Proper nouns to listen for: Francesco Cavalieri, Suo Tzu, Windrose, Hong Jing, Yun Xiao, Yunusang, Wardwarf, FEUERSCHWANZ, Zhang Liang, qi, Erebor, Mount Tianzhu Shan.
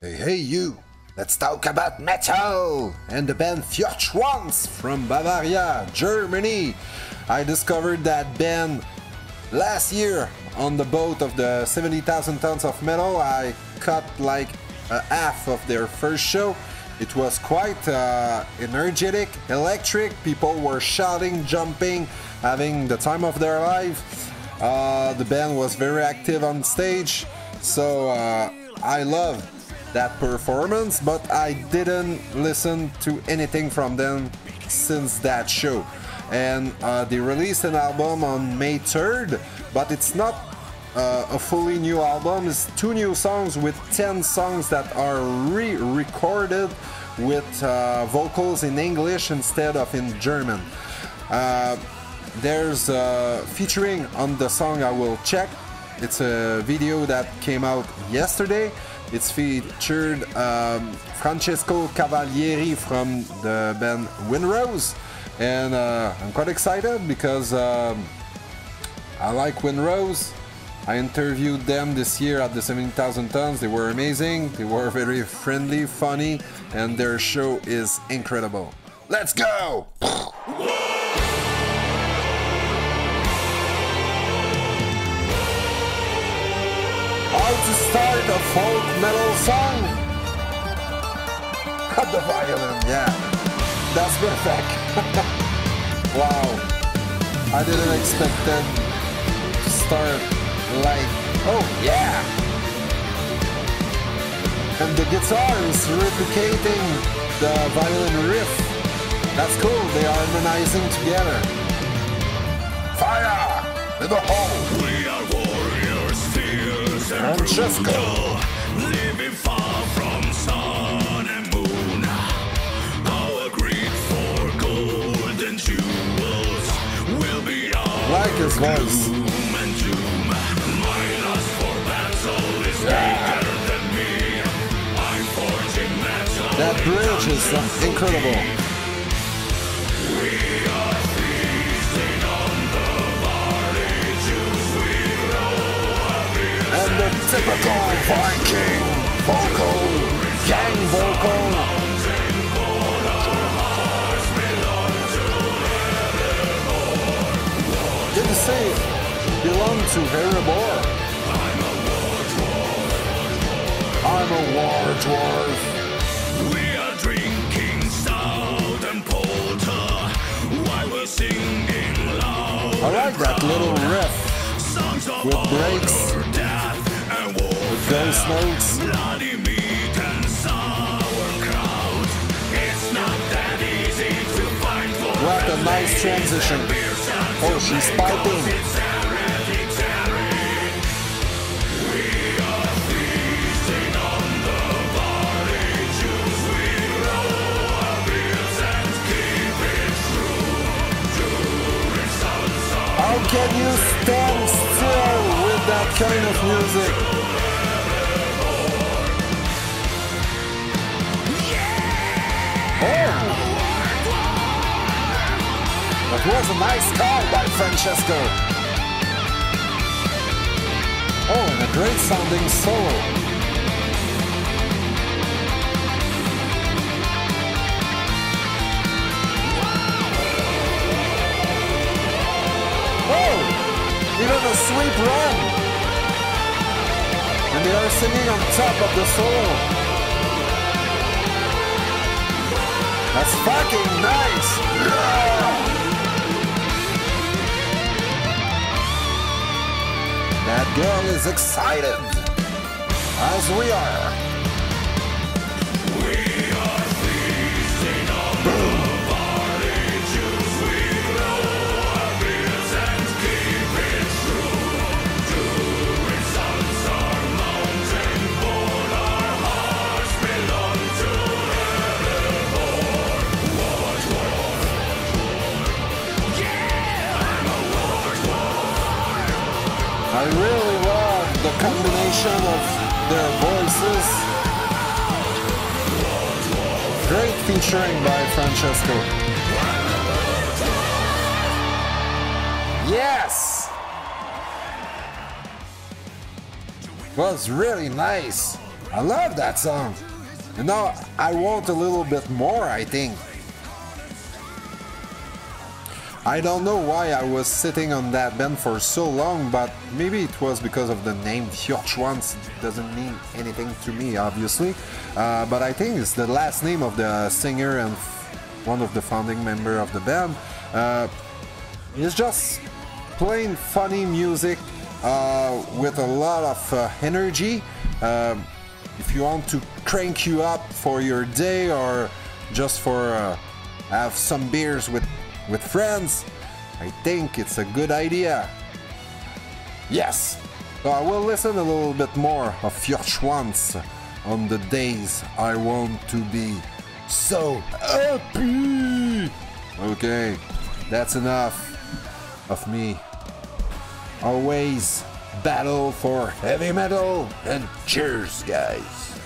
Hey, hey, you! Let's talk about metal! And the band FEUERSCHWANZ from Bavaria, Germany! I discovered that band last year on the boat of the 70,000 tons of metal. I caught like half of their first show. It was quite energetic, electric. People were shouting, jumping, having the time of their life. The band was very active on stage, so I loved that performance, but I didn't listen to anything from them since that show. And they released an album on May 3rd, but it's not a fully new album. It's 2 new songs with 10 songs that are re-recorded with vocals in English instead of in German. There's featuring on the song I Will Check. It's a video that came out yesterday. It's featured Francesco Cavalieri from the band Windrose, and I'm quite excited because I like Windrose. I interviewed them this year at the 70,000 tons. They were amazing. They were very friendly, funny, and their show is incredible. Let's go! How to start a folk metal song? Cut the violin, yeah. That's perfect. Wow. I didn't expect them to start like, oh yeah. And the guitar is replicating the violin riff. That's cool, they are harmonizing together. Fire in the hole. We are warriors, fear. Francesco, living far from sun and moon, our greed for gold and jewels will be ours. Like his voice. My lust for battle is bigger than me. I'm forging metal. That bridge is incredible. We are feasting on the barley juice we grow. And the typical Viking vocal, gang vocal. Did you say belong to Erebor? I'm a war dwarf. We are drinking stout and porter while we're singing loud. I like that little riff with breaks, with ghost notes. Bloody meat and sauerkraut. It's not that easy to find for. What a nice transition. Oh, she's piping. We are feasting on the barley juice. We roll our beers and keep it true. During sunset. How can you stand still with that kind of music? Oh! That was a nice call by Francesco. Oh, and a great sounding solo. Oh! Even a sweep run! And they are singing on top of the solo. That's fucking nice! Yeah! That girl is excited, as we are. We are feasting on the barley juice we grow our beers and keep it true. During suns our mountain gold, our hearts belong to Erebor. War dwarf, yeah, I'm a war dwarf. I really love the combination of their voices. Great featuring by Francesco. Yes! It was really nice. I love that song. You know, I want a little bit more, I think. I don't know why I was sitting on that band for so long, but maybe it was because of the name FEUERSCHWANZ. Doesn't mean anything to me, obviously, but I think it's the last name of the singer and one of the founding members of the band. It's just plain funny music with a lot of energy. If you want to crank you up for your day or just for have some beers with friends, I think it's a good idea. Yes, so I will listen a little bit more of FEUERSCHWANZ on the days I want to be so happy. Okay, that's enough of me. Always battle for heavy metal, and cheers, guys.